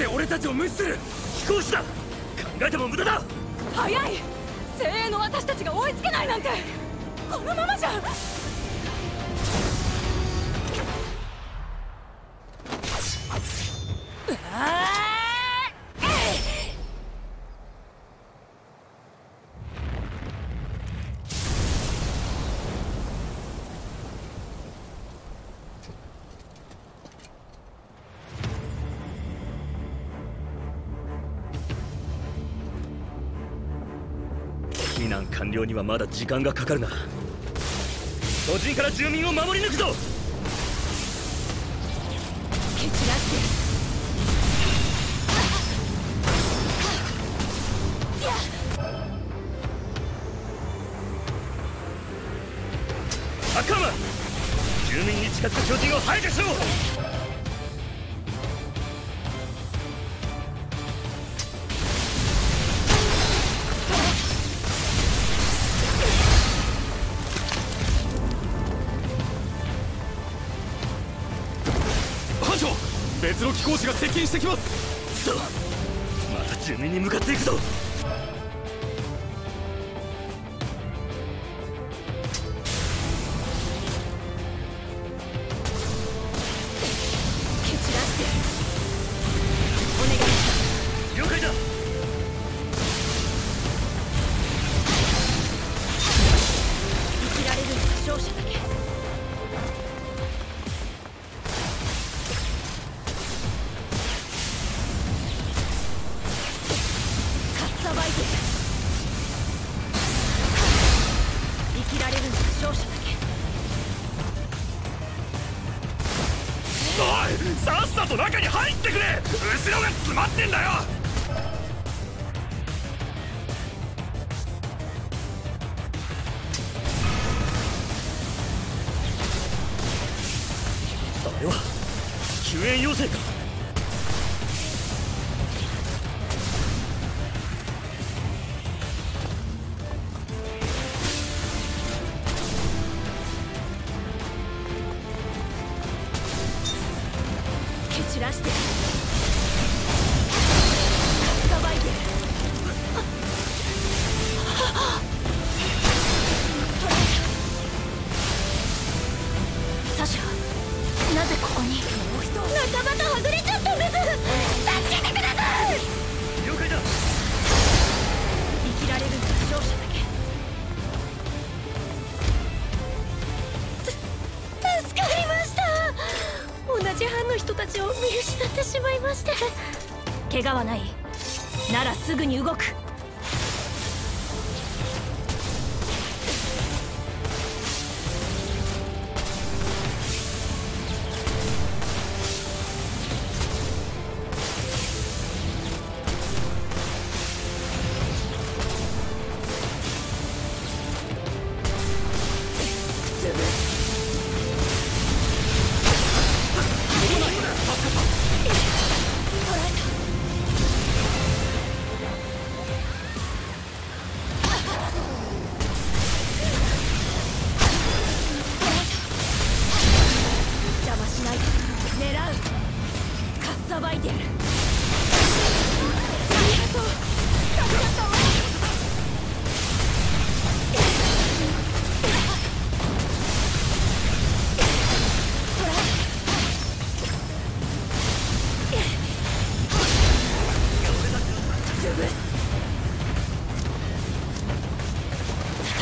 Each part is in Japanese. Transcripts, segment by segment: ぜ俺たちを無視する。飛行士だ。考えても無駄だ。早い。精鋭の私たちが追いつけないなんて、このままじゃ。避難完了にはまだ時間がかかるな。巨人から住民を守り抜くぞ。蹴散らして。アカム、住民に近づく巨人を排除しろ。別の貴公子が接近してきます。そう、また住民に向かっていくぞ。蹴散らしてお願いします。了解だ。生きられるのは勝者だけ。生きられるのは勝者だけ。おい、さっさと中に入ってくれ。後ろが詰まってんだよ。あれは救援要請か。散らして。さばいて。サシャ、なぜここに？もう一人仲間とはぐれちゃったんです。助けてください。了解だ。生きられるのは勝者だけ。助かりました。同じ班の人たちを見失ってしまいまして。怪我はないならすぐに動く。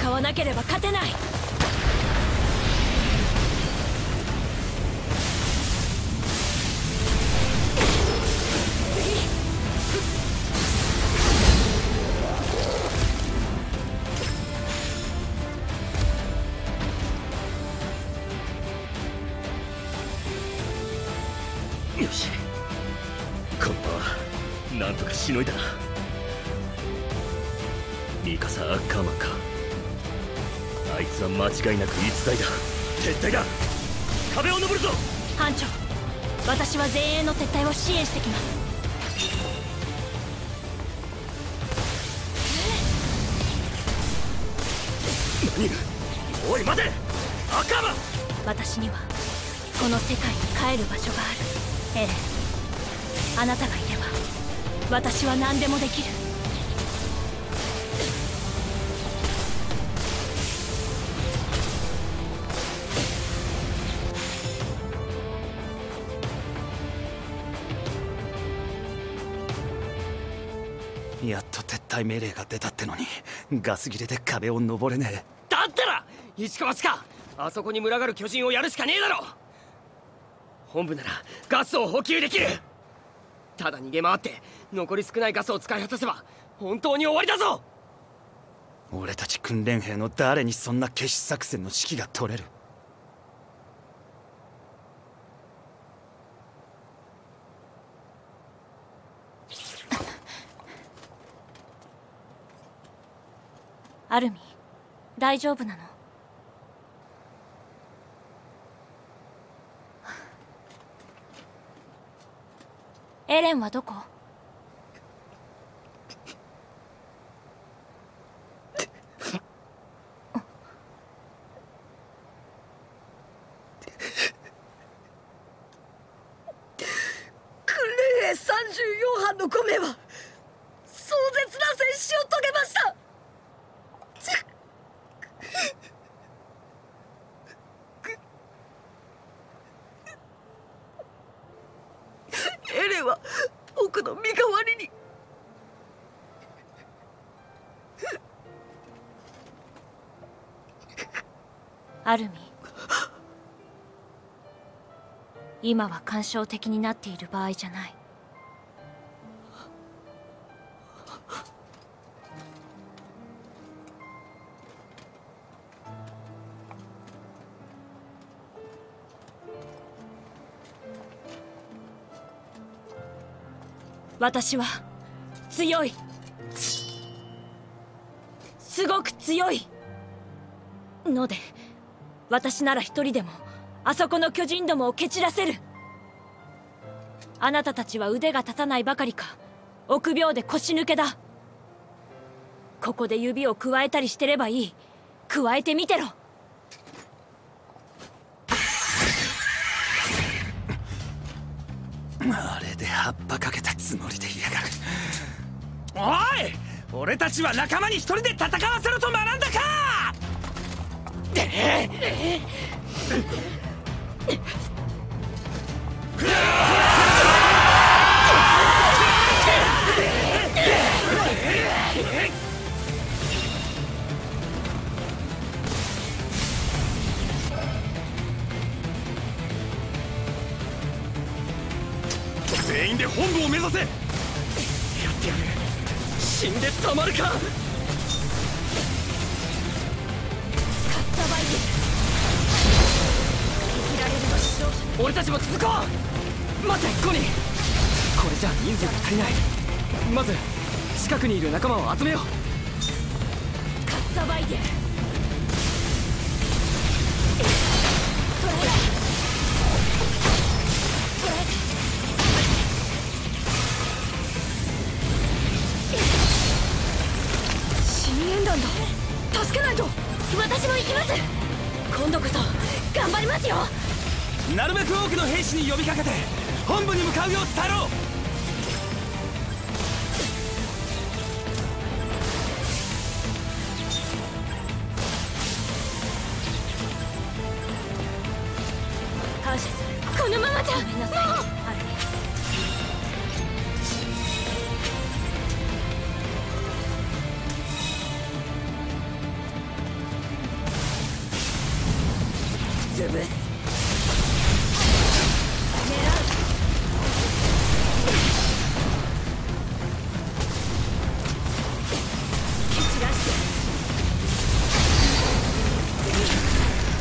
戦わなければ勝てない。よし、今度はなんとかしのいだな。ミカサ・アッカーマンか。あいつは間違いなく逸材だ。撤退だ。壁を登るぞ。班長、私は前衛の撤退を支援してきます。何？おい待て、アッカーマン。私にはこの世界に帰る場所がある、エレン。あなたがいれば私は何でもできる。やっと撤退命令が出たってのにガス切れで壁を登れねえ。だったら一か八かあそこに群がる巨人をやるしかねえだろ。本部ならガスを補給できる。ただ逃げ回って残り少ないガスを使い果たせば本当に終わりだぞ。俺たち訓練兵の誰にそんな決死作戦の指揮が取れる。アルミ、大丈夫なの？エレンはどこ？訓練兵34班の5名は壮絶な戦死を遂げました。エレンは僕の身代わりに。アルミ、今は感傷的になっている場合じゃない。私は強い、すごく強いので、私なら一人でもあそこの巨人どもを蹴散らせる。あなたたちは腕が立たないばかりか臆病で腰抜けだ。ここで指をくわえたりしてればいい。くわえてみてろ。あれで葉っぱかけたつもりでいやがる。おい、俺たちは仲間に一人で戦わせろと学んだか。全員で本部を目指せ。やってやる。死んでたまるか。かっさばいて生きられるの指導者。俺たちも続こう。待て、コニー。これじゃ人数が足りない。まず近くにいる仲間を集めよう。かっさばいて助けないと。私も行きます。今度こそ頑張りますよ。なるべく多くの兵士に呼びかけて本部に向かうよう伝えろ。感謝する。このままじゃ。ごめんなさい、もう。あれ狙う。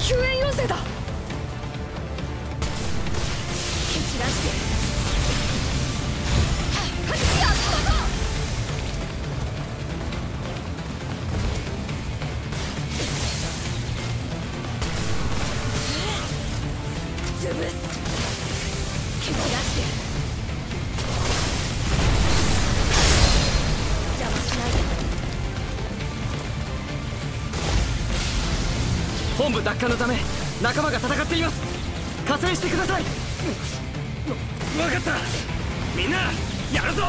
救援要請だ。本部奪還のため仲間が戦っています。加勢してください。分かった。みんなやるぞ。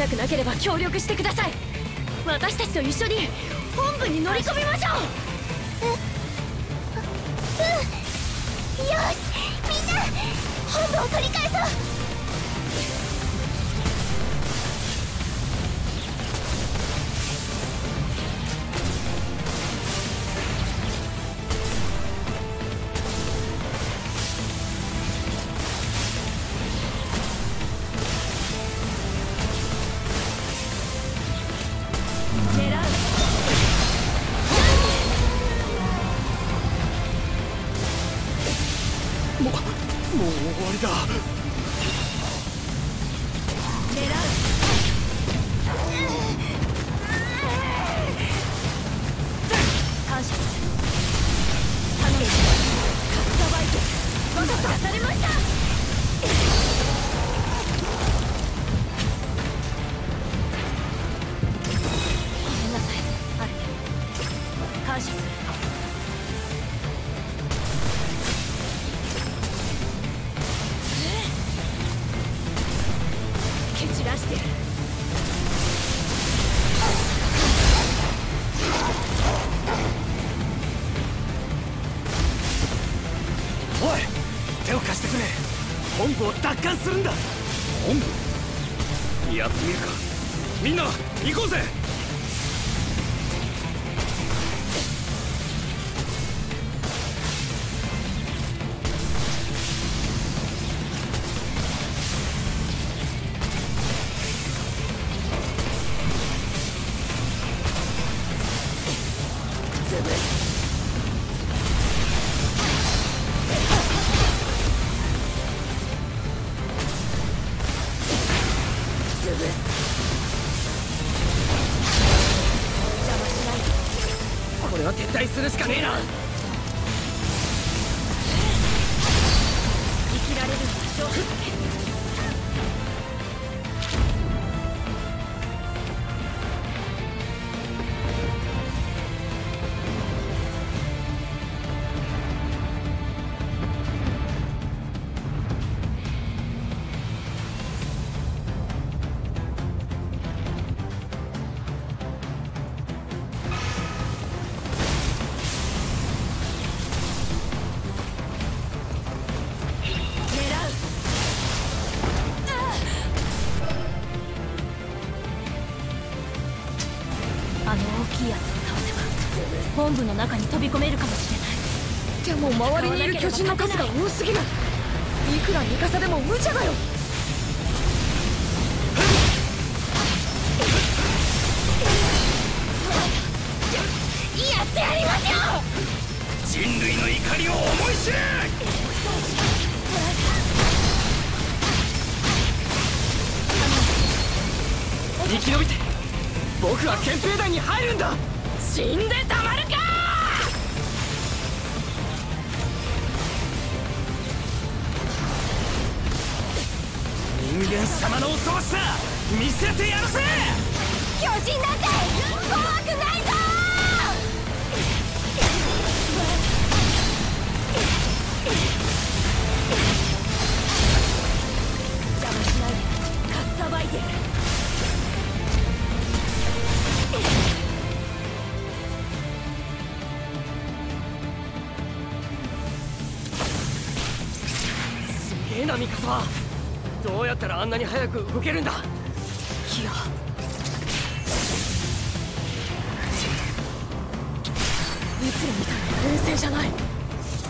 痛くなければ協力してください。私たちと一緒に本部に乗り込みましょう。うん、よし、みんな本部を取り返そう。するんだ。本部やってみるか。みんな行こうぜ。本部の中に飛び込めるかもしれない。でも周りにいる巨人の数が多すぎる。いくらミカサでも無茶だよ。やってやりましょう。人類の怒りを思い知れ。生き延びて僕は憲兵団に入るんだ。死んでたまるか。人間様の恐ろしさ見せてやるぜ。巨人なんて怖くないぞ。邪魔しないでかっさばいて。すげえなミカサは。どうやったらあんなに早く動けるんだ。いやいつみたいな冷静じゃない。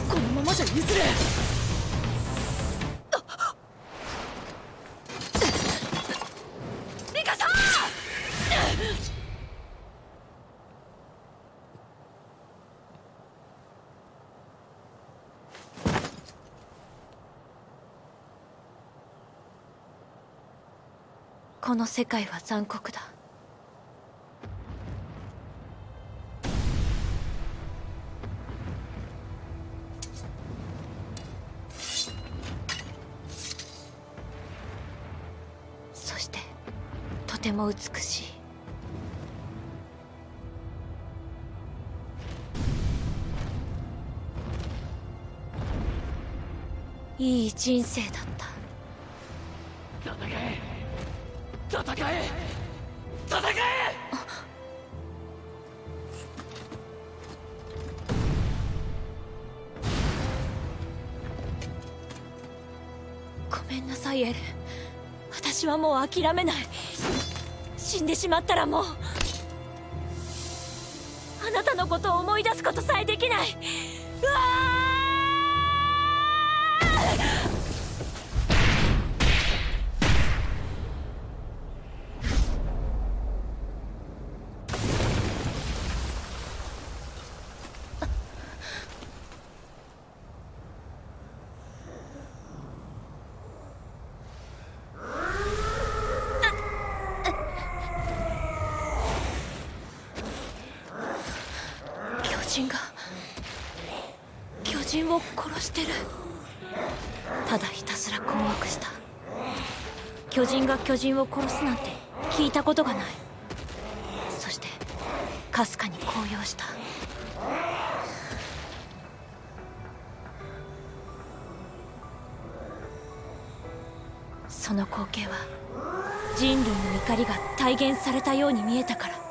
このままじゃいずれミカサこの世界は残酷だ。そしてとても美しい。いい人生だった。戦え戦え戦え。ごめんなさいエレン、私はもう諦めない。死んでしまったらもうあなたのことを思い出すことさえできない。うわあ巨人を殺してる。ただひたすら困惑した。巨人が巨人を殺すなんて聞いたことがない。そしてかすかに高揚した。その光景は人類の怒りが体現されたように見えたから。